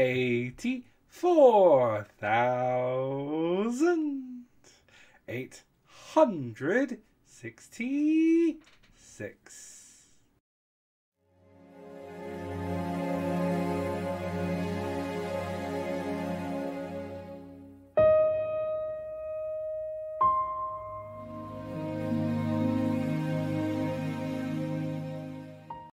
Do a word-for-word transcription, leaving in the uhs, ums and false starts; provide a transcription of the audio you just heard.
eighty-four thousand eight hundred sixty.